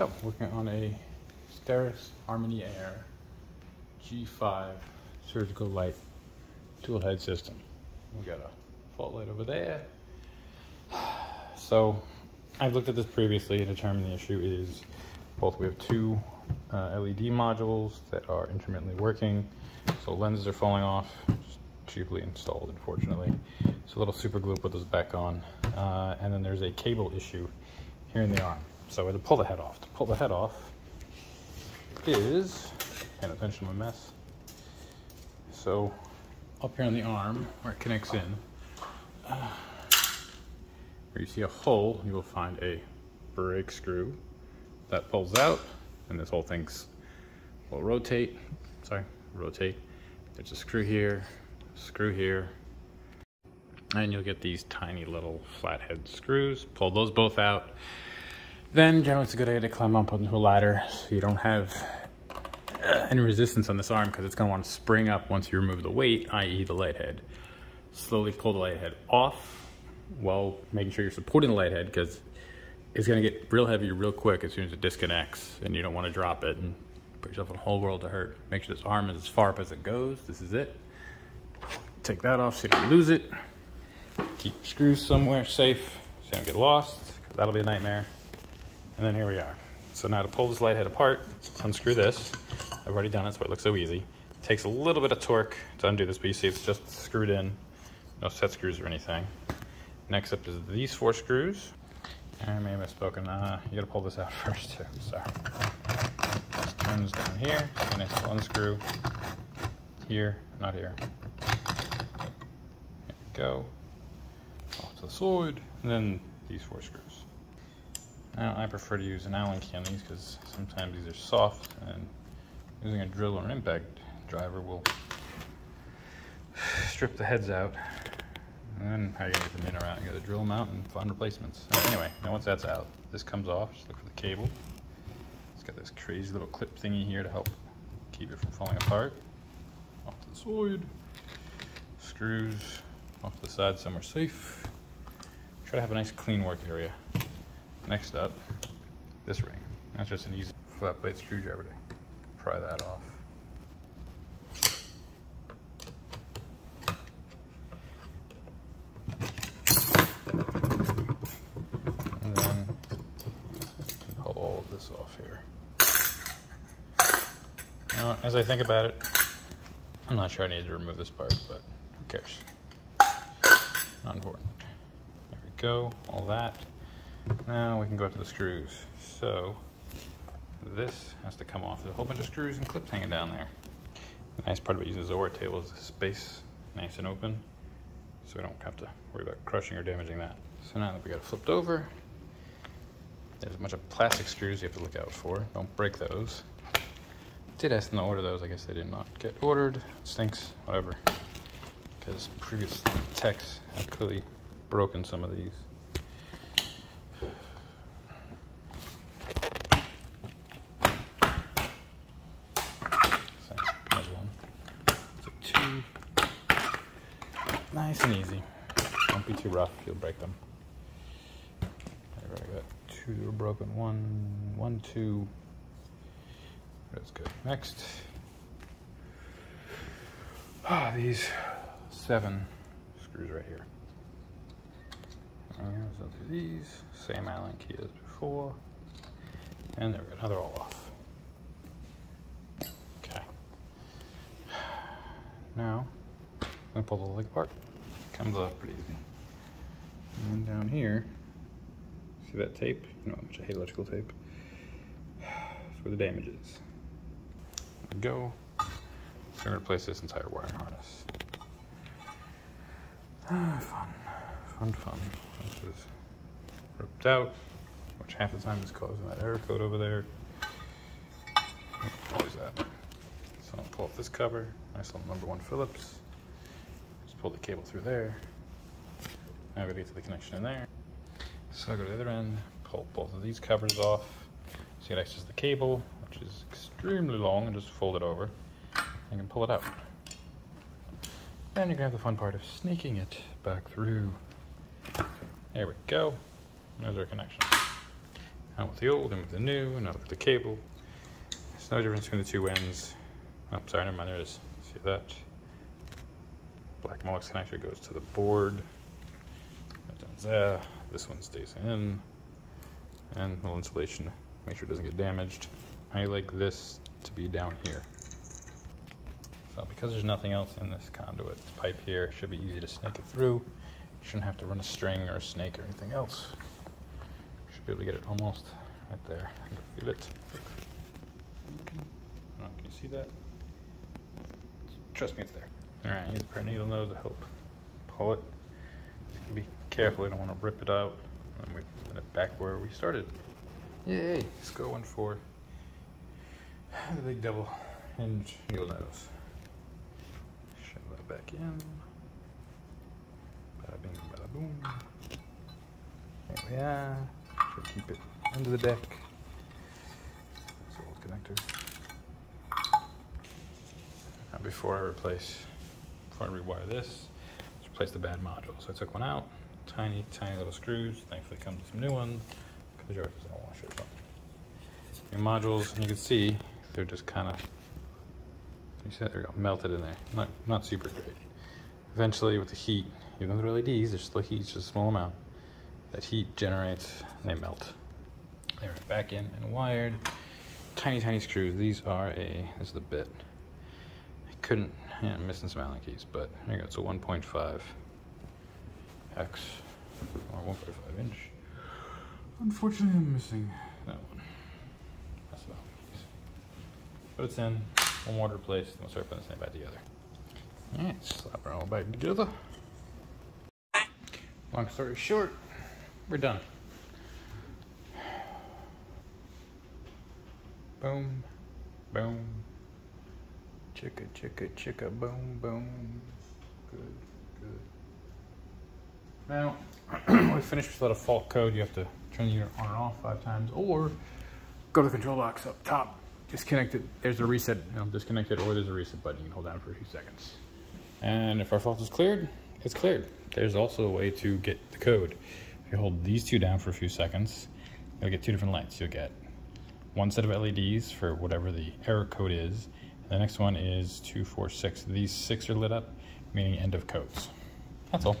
So, working on a Steris Harmony Air G5 surgical light tool head system. We got a fault light over there. So, I've looked at this previously and determined the issue is both. We have two LED modules that are intermittently working, so lenses are falling off. Just cheaply installed, unfortunately. So a little super glue put those back on, and then there's a cable issue here in the arm. So to pull the head off, is, paying attention to my mess. So up here on the arm where it connects in, where you see a hole, you will find a brake screw that pulls out, and this whole thing will rotate. There's a screw here, screw here, and you'll get these tiny little flathead screws. Pull those both out. Then generally it's a good idea to climb up onto a ladder so you don't have any resistance on this arm, because it's going to want to spring up once you remove the weight, i.e. the light head. Slowly pull the light head off while making sure you're supporting the light head, because it's going to get real heavy real quick as soon as it disconnects, and you don't want to drop it and put yourself in a whole world of hurt. Make sure this arm is as far up as it goes. This is it. Take that off so you don't lose it. Keep your screws somewhere safe so you don't get lost, because that'll be a nightmare. And then here we are. So now to pull this light head apart, unscrew this. I've already done it, so it looks so easy. It takes a little bit of torque to undo this, but you see it's just screwed in. No set screws or anything. Next up is these four screws. I may have misspoken. You gotta pull this out first too, sorry. This turns down here, and it's unscrew. Here, not here. Go off to the side, and then these four screws. Now I prefer to use an Allen key on these, because sometimes these are soft, and using a drill or an impact driver will strip the heads out, and then how you get them in or out, you gotta drill them out and find replacements. So anyway, now once that's out, this comes off. Just look for the cable. It's got this crazy little clip thingy here to help keep it from falling apart. Off to the side, screws off to the side somewhere safe. Try to have a nice clean work area. Next up, this ring. That's just an easy flat blade screwdriver to pry that off. And then pull all of this off here. Now, as I think about it, I'm not sure I need to remove this part, but who cares? Not important. There we go, all that. Now we can go up to the screws. So this has to come off. There's a whole bunch of screws and clips hanging down there. The nice part about using the Zora table is the space nice and open, so we don't have to worry about crushing or damaging that. So now that we got it flipped over, there's a bunch of plastic screws you have to look out for. Don't break those. Did ask them to order those. I guess they did not get ordered. It stinks, whatever. Because previous techs have clearly broken some of these. So, there's one. So two. Nice and easy. Don't be too rough, you'll break them. I've already got two that were broken. One, two. That's good. Next. Ah, these 7 screws right here. And so these, same Allen key as before. And there we go, now they're all off. Okay. Now, I'm gonna pull the leg apart. Comes off pretty easy. And then down here, see that tape? You know how much I hate electrical tape. That's where the damage is. There we go. So we're gonna replace this entire wiring harness. Fun. This was ripped out, which half the time is causing that error code over there. Always that. So I'll pull up this cover. Nice little #1 Phillips. Just pull the cable through there. Now we get to the connection in there. So I go to the other end, pull both of these covers off. So you can access the cable, which is extremely long, and just fold it over. You can pull it out. And you're gonna have the fun part of sneaking it back through. There we go. There's our connection. out with the old and with the new, and out with the cable. There's no difference between the two ends. Oh, sorry, never mind, there it is. See that? Black Molex connector goes to the board. That down there. This one stays in. And a little insulation, make sure it doesn't get damaged. I like this to be down here. So because there's nothing else in this conduit pipe here, it should be easy to snake it through. You shouldn't have to run a string or a snake or anything else. You should be able to get it almost right there. I can feel it. Oh, can you see that? Trust me, it's there. All right, use a pair of needle nose to help pull it. Be careful, you don't want to rip it out. And we put it back where we started. Yay! It's going for the big double hinge needle nose. Shove that back in. Bada bing, bada boom. There we are. Should keep it under the deck. This old connector. Now before I rewire this, let's replace the bad module. So I took one out. Tiny, tiny little screws. Thankfully, comes with some new ones because yours doesn't wash yourself. Your modules, and you can see they're just kind of, you see that they're melted in there. Not super great. Eventually, with the heat, even though they're LEDs, there's still heat, just a small amount. That heat generates, and they melt. They're back in and wired. Tiny, tiny screws. These are this is the bit. I couldn't, yeah, I'm missing some Allen keys, but there you go. It's a 1.5. X or 1.5 inch. Unfortunately, I'm missing that one. That's about it. But it's in. One more to replace, then we'll start putting this thing back together. Alright, slap it all back together. Long story short, we're done. Boom, boom. Chicka, chicka, chicka, boom, boom. Good, good. Now, when we finish with a lot of fault code, you have to turn the unit on and off 5 times, or go to the control box up top, disconnect it, there's a reset, disconnect it, or there's a reset button you can hold down for a few seconds. And if our fault is cleared, it's cleared. There's also a way to get the code. If you hold these two down for a few seconds, you'll get 2 different lights. You'll get 1 set of LEDs for whatever the error code is, and the next one is 2, 4, 6. These 6 are lit up, meaning end of codes. That's all.